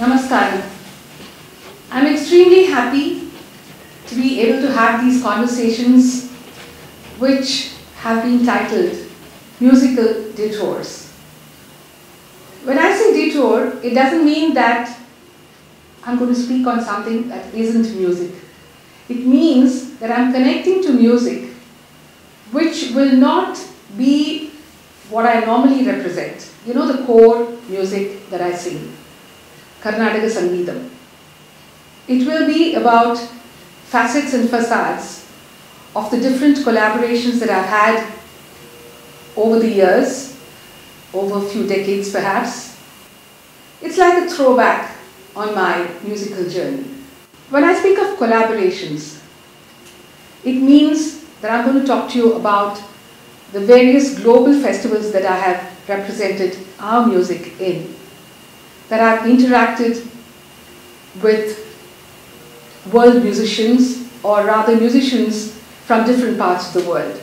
Namaskaram. I'm extremely happy to be able to have these conversations which have been titled Musical Detours. When I say detour, it doesn't mean that I'm going to speak on something that isn't music. It means that I'm connecting to music which will not be what I normally represent. You know, the core music that I sing, Karnataka Sangeetam. It will be about facets and facades of the different collaborations that I've had over the years, over a few decades perhaps. It's like a throwback on my musical journey. When I speak of collaborations, it means that I'm going to talk to you about the various global festivals that I have represented our music in, that I've interacted with world musicians, or rather musicians from different parts of the world.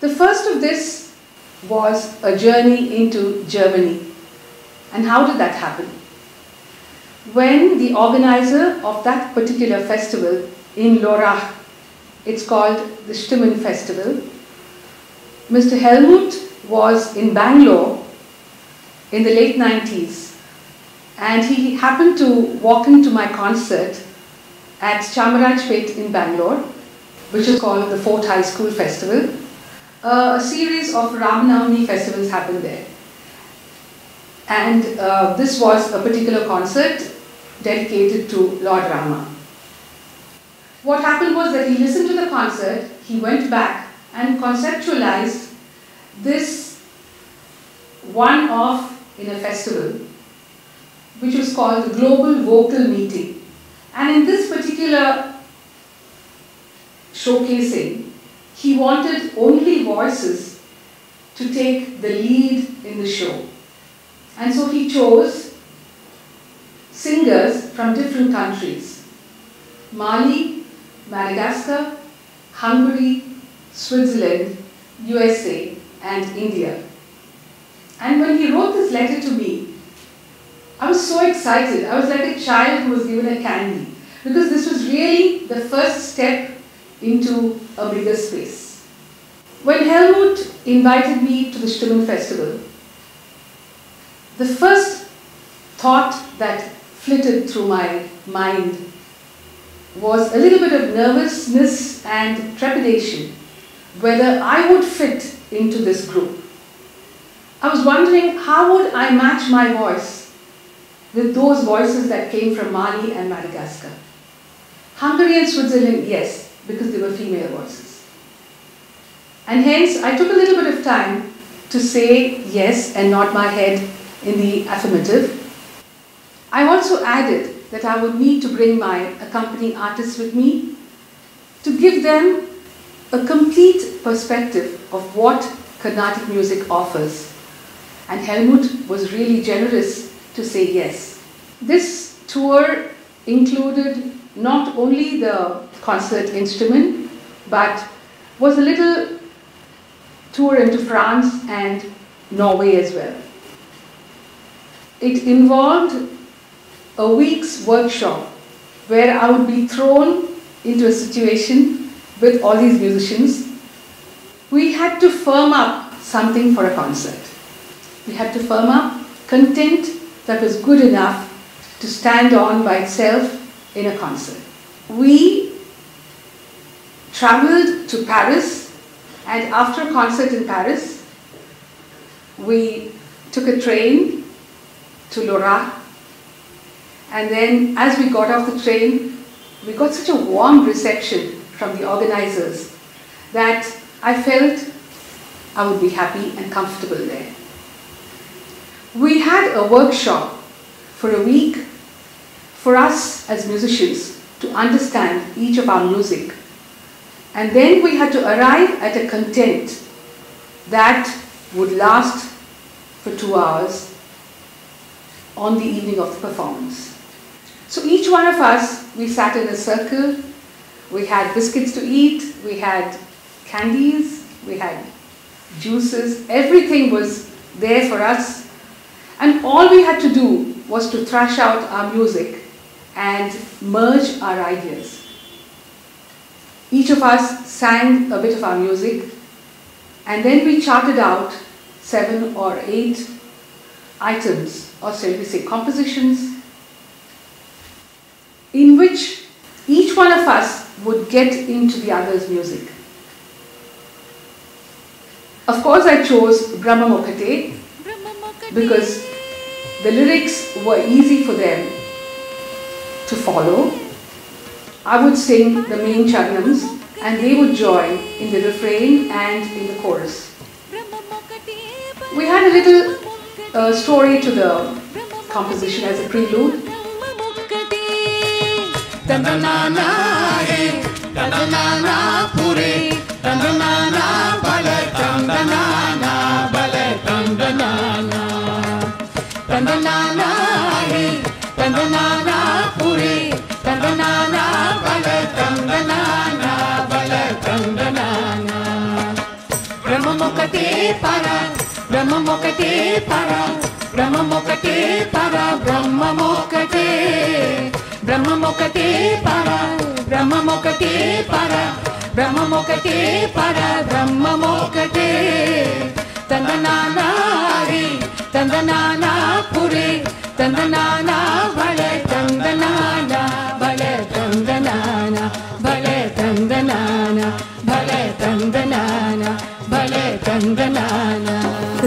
The first of this was a journey into Germany. And how did that happen? When the organizer of that particular festival in Lörrach, it's called the Stimmen Festival, Mr. Helmut was in Bangalore in the late 90s, and he happened to walk into my concert at Chamarajpet in Bangalore, which is called the Fourth High School Festival. A series of Ram Navami festivals happened there. And this was a particular concert dedicated to Lord Rama. What happened was that he listened to the concert, he went back and conceptualized this one-off in a festival which was called the Global Vocal Meeting. And in this particular showcasing, he wanted only voices to take the lead in the show. And so he chose singers from different countries: Mali, Madagascar, Hungary, Switzerland, USA, and India. And when he wrote this letter to me, I was so excited. I was like a child who was given a candy, because this was really the first step into a bigger space. When Helmut invited me to the Stimmen Festival, the first thought that flitted through my mind was a little bit of nervousness and trepidation, whether I would fit into this group. I was wondering, how would I match my voice with those voices that came from Mali and Madagascar? Hungary and Switzerland, yes, because they were female voices. And hence, I took a little bit of time to say yes and nod my head in the affirmative. I also added that I would need to bring my accompanying artists with me to give them a complete perspective of what Carnatic music offers. And Helmut was really generous to say yes. This tour included not only the concert instrument, but was a little tour into France and Norway as well. It involved a week's workshop where I would be thrown into a situation with all these musicians. We had to firm up something for a concert. We had to firm up content that was good enough to stand on by itself in a concert. We traveled to Paris, and after a concert in Paris, we took a train to Lörrach. And then, as we got off the train, we got such a warm reception from the organizers that I felt I would be happy and comfortable there. We had a workshop for a week for us as musicians to understand each of our music. And then we had to arrive at a content that would last for 2 hours on the evening of the performance. So each one of us, we sat in a circle, we had biscuits to eat, we had candies, we had juices, everything was there for us. And all we had to do was to thrash out our music and merge our ideas. Each of us sang a bit of our music, and then we charted out 7 or 8 items, or shall we say compositions, in which each one of us would get into the other's music. Of course, I chose Brahma Mokhate because the lyrics were easy for them to follow. I would sing the main charanams and they would join in the refrain and in the chorus. We had a little story to the composition as a prelude. The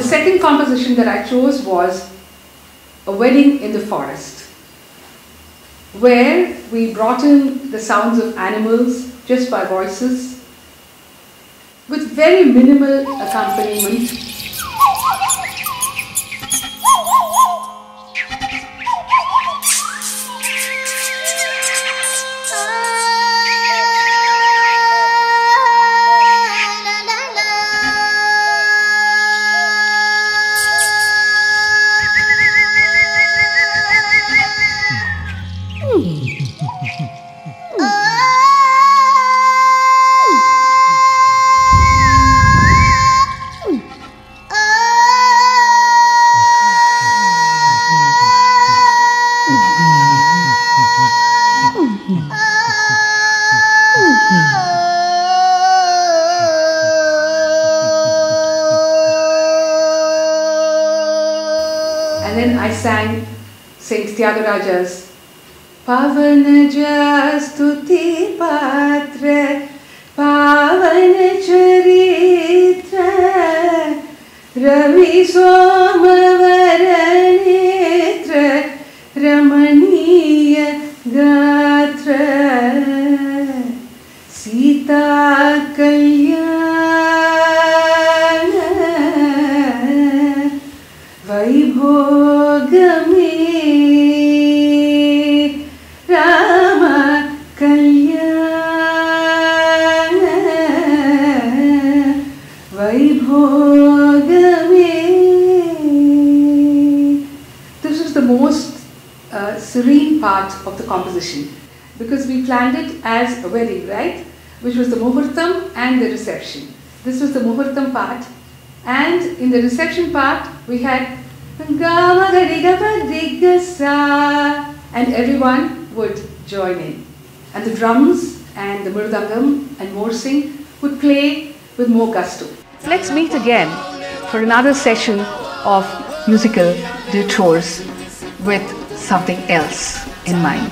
second composition that I chose was A Wedding in the Forest, where we brought in the sounds of animals just by voices with very minimal accompaniment. Rajas Pavan Jastuti Patra Pavan Charitra Ravi Somavaranitra Ramaniya Gatra Sita Kalyana Vaibhogami serene part of the composition, because we planned it as a wedding, right? Which was the muhurtam and the reception. This was the muhurtam part, and in the reception part we had and everyone would join in, and the drums and the mridangam and morsing would play with more gusto. Let's meet again for another session of Musical Detours with something else in mind.